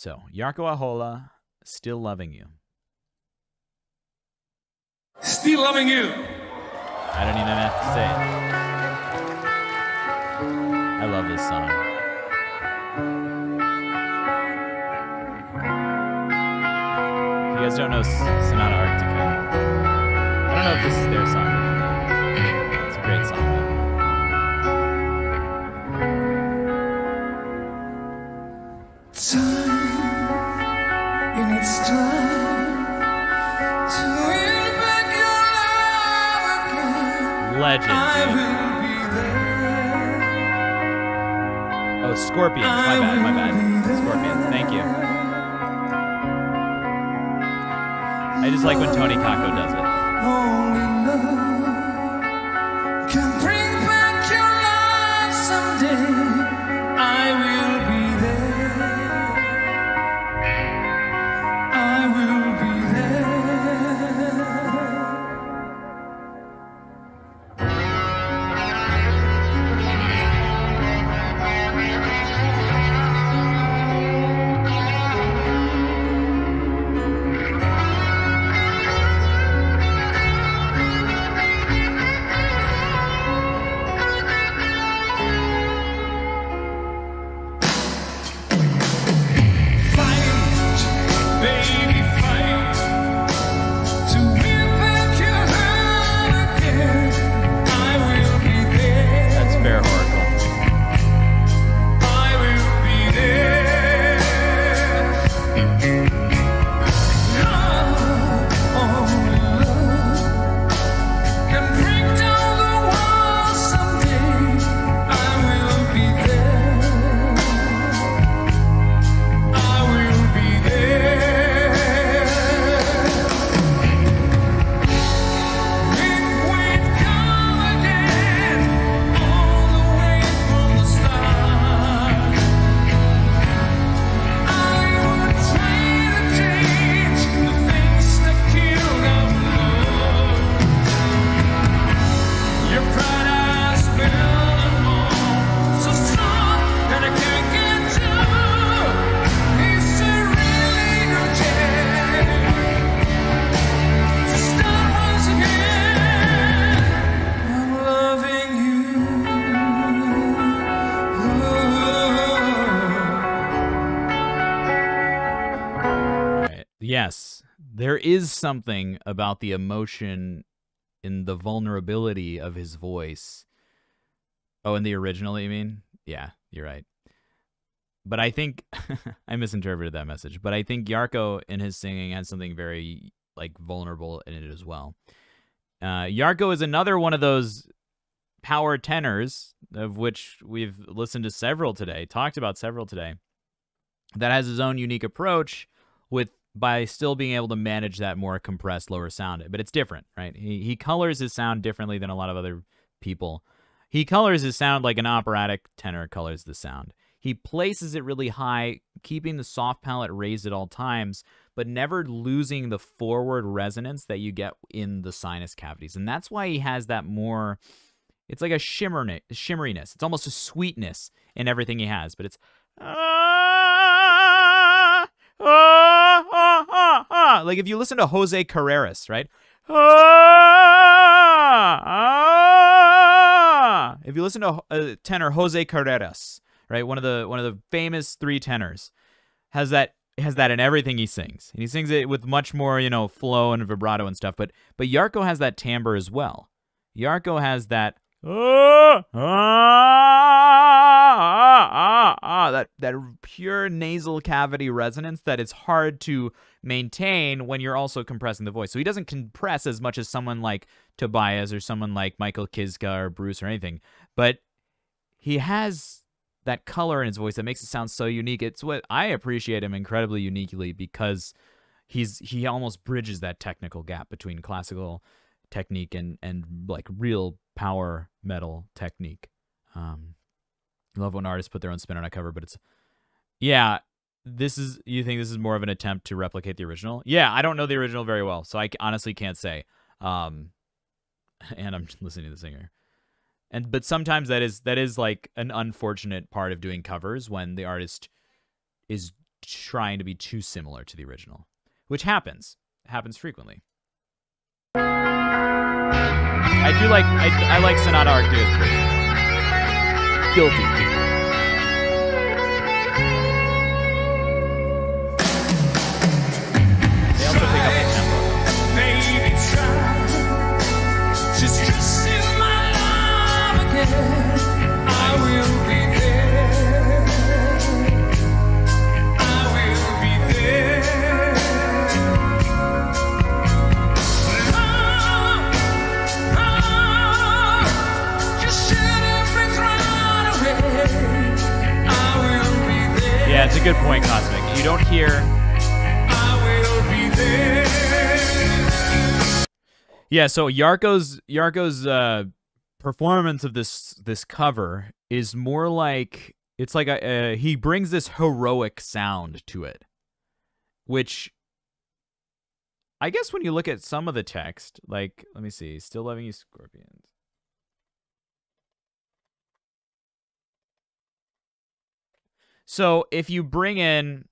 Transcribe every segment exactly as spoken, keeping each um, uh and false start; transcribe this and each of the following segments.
So, Jarkko Ahola, Still Loving You. Still Loving You. I don't even have to say it. I love this song. If you guys don't know Sonata Arctica, I don't know if this is their song. It's a great song. Time, and it's time to win back your love again. Legend. I will be there. Oh, Scorpions. My bad, my bad. Scorpions, thank you. I just like when Tony Kakko does it. Only love can bring back your life someday. I will be there. I will be Yes, there is something about the emotion in the vulnerability of his voice. Oh, in the original, you mean? Yeah, you're right. But I think I misinterpreted that message. But I think Jarkko in his singing has something very like vulnerable in it as well. Uh, Jarkko is another one of those power tenors, of which we've listened to several today, talked about several today, that has his own unique approach with by still being able to manage that more compressed lower sound. But it's different, right? He, he colors his sound differently than a lot of other people. He colors his sound like an operatic tenor colors the sound. He places it really high, keeping the soft palate raised at all times, but never losing the forward resonance that you get in the sinus cavities. And that's why he has that more, it's like a shimmeriness. It's almost a sweetness in everything he has, but it's, ah, ah, ah, ah, ah. Like if you listen to Jose Carreras, right? Ah, ah. If you listen to uh, tenor Jose Carreras, right, one of the one of the famous three tenors, has that has that in everything he sings, and he sings it with much more, you know, flow and vibrato and stuff. But but Jarkko has that timbre as well. Jarkko has that ah, ah, ah, ah, ah, that that pure nasal cavity resonance that is hard to maintain when you're also compressing the voice. So he doesn't compress as much as someone like Tobias or someone like Michael Kizka or Bruce or anything, but he has that color in his voice that makes it sound so unique. It's what I appreciate him incredibly uniquely, because he's he almost bridges that technical gap between classical technique and and like real power metal technique. Um, I love when artists put their own spin on a cover, but it's yeah. This is you think this is more of an attempt to replicate the original? Yeah, I don't know the original very well, so I honestly can't say. Um, and I'm just listening to the singer. And but sometimes that is that is like an unfortunate part of doing covers, when the artist is trying to be too similar to the original, which happens. It happens frequently. I do like, I, I like Sonata Arctica. Guilty. Yeah, it's a good point, Cosmic. You don't hear... I will be there. Yeah, so Jarkko's Jarkko's uh, performance of this this cover is more like... It's like a, uh, he brings this heroic sound to it, which... I guess when you look at some of the text, like, let me see, Still Loving You, Scorpions. So if you bring in,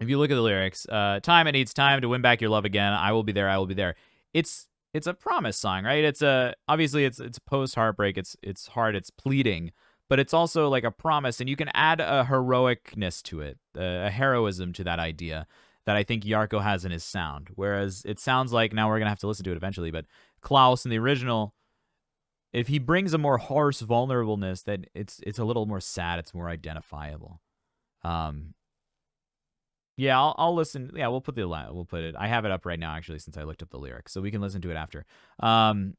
if you look at the lyrics, uh, time, it needs time to win back your love again. I will be there. I will be there. It's, it's a promise song, right? It's a, obviously it's, it's post heartbreak. It's, it's hard. It's pleading, but it's also like a promise, and you can add a heroicness to it, a heroism to that idea that I think Jarkko has in his sound. Whereas it sounds like, now we're going to have to listen to it eventually, but Klaus in the original, if he brings a more harsh vulnerableness, then it's it's a little more sad. It's more identifiable. Um, yeah, I'll, I'll listen. Yeah, we'll put the we'll put it. I have it up right now, actually, since I looked up the lyrics, so we can listen to it after. Um,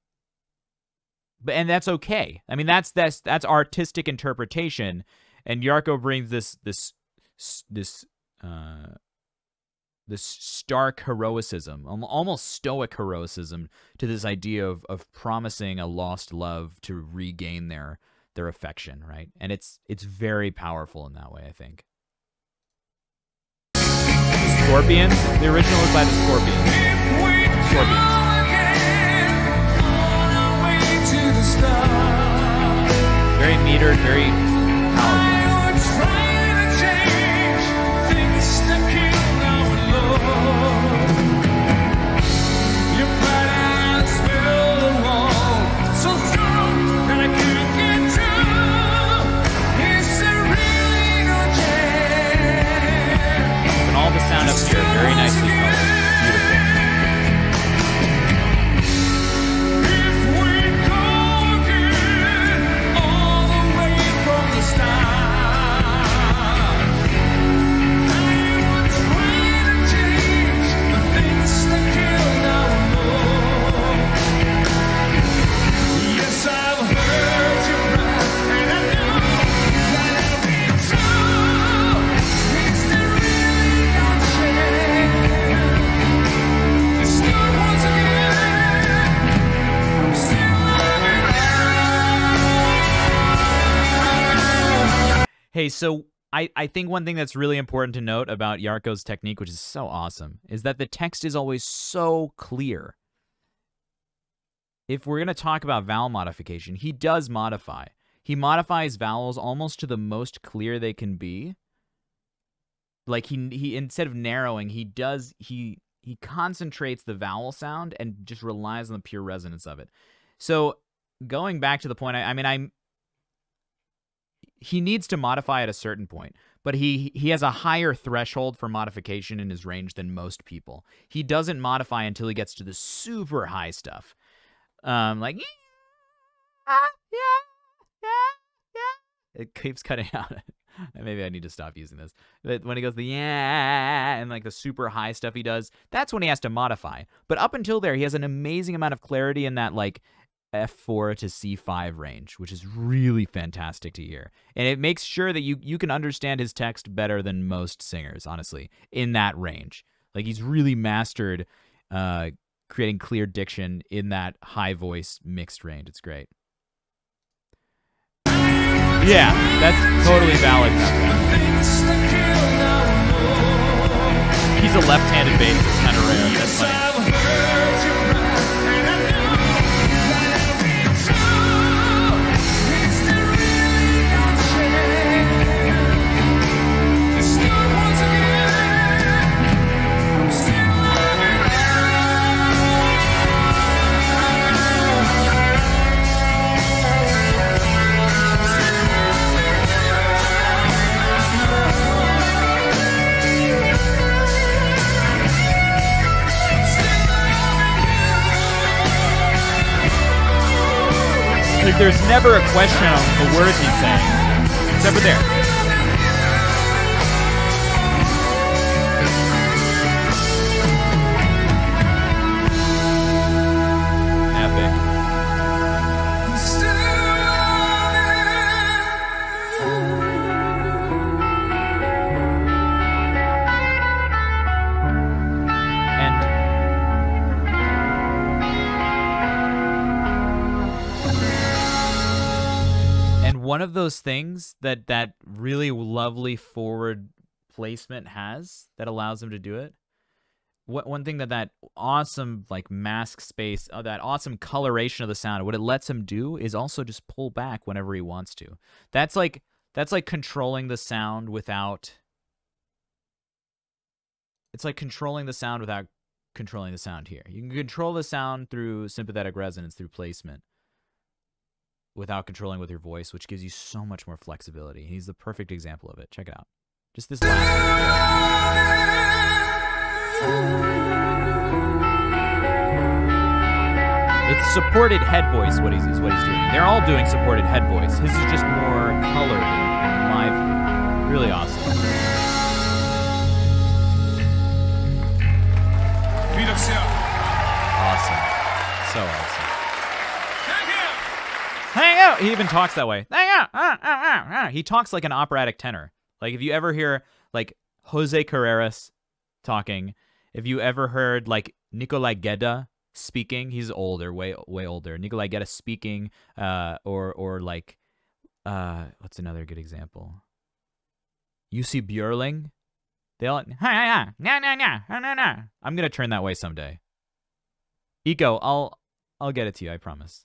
but and that's okay. I mean, that's that's that's artistic interpretation. And Jarkko brings this this this uh, this stark heroicism, almost stoic heroicism, to this idea of, of promising a lost love to regain their, their affection, right? And it's, it's very powerful in that way, I think. Scorpions? The original was by the Scorpions. Scorpions. Very metered, very powerful. Sound up here, very nicely colored. Beautiful. If we conquer all the way from the start, I would try to change the things that killed our love. Yes, I've heard you cry, and I know that I'll be true. Is there really no Hey, so I, I think one thing that's really important to note about Jarkko's technique, which is so awesome, is that the text is always so clear. If we're going to talk about vowel modification, he does modify. He modifies vowels almost to the most clear they can be. Like he he instead of narrowing, he does he he concentrates the vowel sound and just relies on the pure resonance of it. So going back to the point, I, I mean I'm he needs to modify at a certain point, but he he has a higher threshold for modification in his range than most people. He doesn't modify until he gets to the super high stuff, um, like yeah, yeah, yeah, yeah. It keeps cutting out. Maybe I need to stop using this. But when he goes the yeah and like the super high stuff he does, that's when he has to modify. But up until there, he has an amazing amount of clarity in that like F four to C five range, which is really fantastic to hear. And it makes sure that you, you can understand his text better than most singers, honestly, in that range. Like he's really mastered uh, creating clear diction in that high voice mixed range. It's great. Yeah, that's totally valid. He's a left-handed bassist. It's kind of rare. That's funny. Once again. there's never a question on the words he's saying. It's never there. Epic. One of those things that that really lovely forward placement has that allows him to do it. What one thing that that awesome like mask space, oh, that awesome coloration of the sound, what it lets him do is also just pull back whenever he wants to. That's like that's like controlling the sound without. It's like controlling the sound without controlling the sound here. You can control the sound through sympathetic resonance, through placement, without controlling with your voice, which gives you so much more flexibility. He's the perfect example of it. Check it out. Just this line. It's supported head voice. What he's is what he's doing. They're all doing supported head voice. His is just more colored and lively. Really awesome. Awesome. So awesome. Hang out. He even talks that way. Hang out. Ah, ah, ah, ah. He talks like an operatic tenor. Like if you ever hear like Jose Carreras talking, if you ever heard like Nikolai Gedda speaking, he's older, way way older. Nikolai Gedda speaking, uh, or or like, uh, what's another good example? You see Bjurling, they all na na na na na. I'm gonna turn that way someday. Eco, I'll I'll get it to you. I promise.